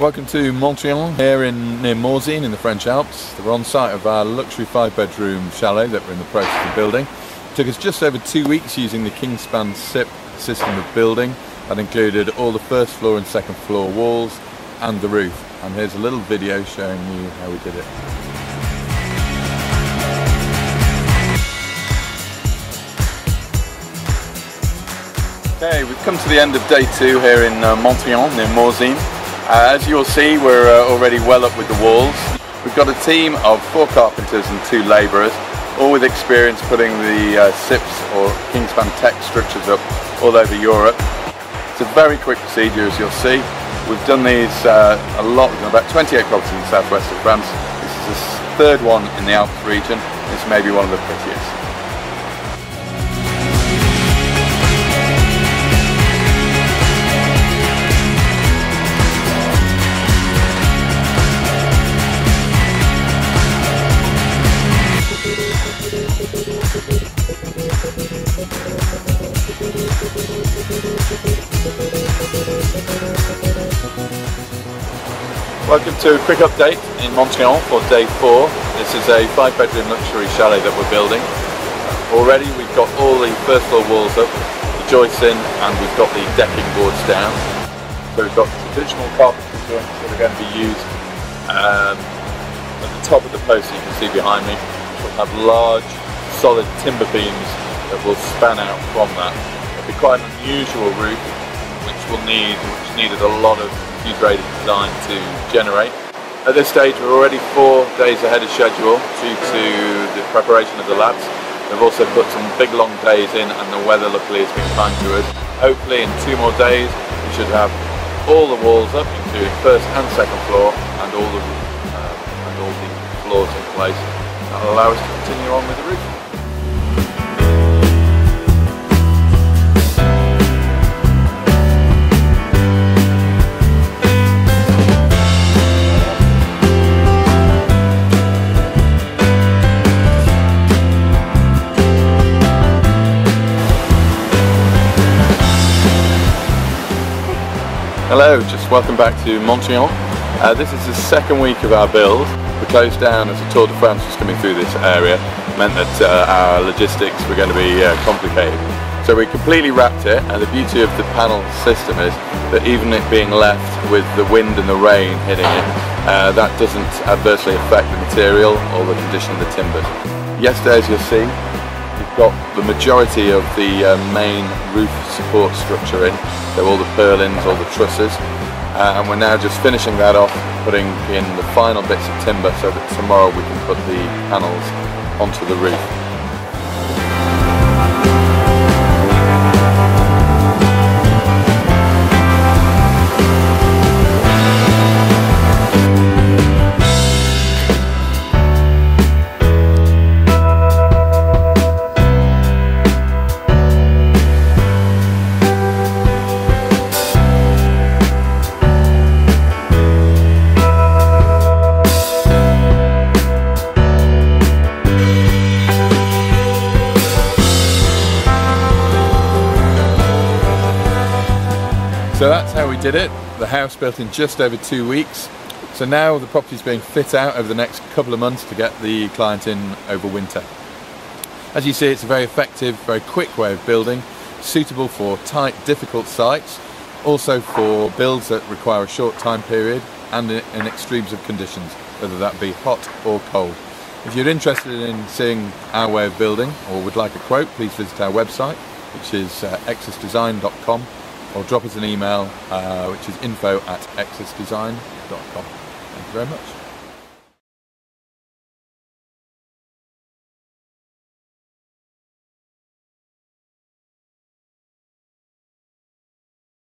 Welcome to Montriond, here near Morzine in the French Alps. We're on site of our luxury 5-bedroom chalet that we're in the process of building. It took us just over 2 weeks using the Kingspan SIPS system of building. That included all the first floor and second floor walls and the roof. And here's a little video showing you how we did it. Okay, we've come to the end of day 2 here in Montriond near Morzine. As you'll see, we're already well up with the walls. We've got a team of 4 carpenters and 2 labourers, all with experience putting the SIPS or Kingspan tech structures up all over Europe. It's a very quick procedure, as you'll see. We've done these a lot, about 28 properties in the southwest of France. This is the 3rd one in the Alps region. This may be one of the prettiest. Welcome to a quick update in Montriond for day 4. This is a 5-bedroom luxury chalet that we're building. Already we've got all the first floor walls up, the joists in, and we've got the decking boards down. So we've got traditional carpentry joints that are going to be used at the top of the post that you can see behind me. We'll have large solid timber beams that will span out from that. It'll be quite an unusual roof which needed a lot of integrated design to generate. At this stage we're already 4 days ahead of schedule due to the preparation of the labs. We've also put some big long days in, and the weather luckily has been kind to us. Hopefully in 2 more days we should have all the walls up, including first and second floor, and all the floors in place. That'll allow us to continue on with the roof. Hello, just welcome back to Montriond. This is the 2nd week of our build. We closed down as the Tour de France was coming through this area. It meant that our logistics were going to be complicated. So we completely wrapped it, and the beauty of the panel system is that even it being left with the wind and the rain hitting it, that doesn't adversely affect the material or the condition of the timber. Yesterday, as you'll see, we've got the majority of the main roof support structure in, so all the purlins, all the trusses, and we're now just finishing that off, putting in the final bits of timber so that tomorrow we can put the panels onto the roof. So that's how we did it. The house built in just over 2 weeks. So now the property's being fit out over the next couple of months to get the client in over winter. As you see, it's a very effective, very quick way of building, suitable for tight, difficult sites, also for builds that require a short time period and in extremes of conditions, whether that be hot or cold. If you're interested in seeing our way of building or would like a quote, please visit our website, which is ecsusdesign.com. Or drop us an email, which is info@ecsusdesign.com. Thank you very much.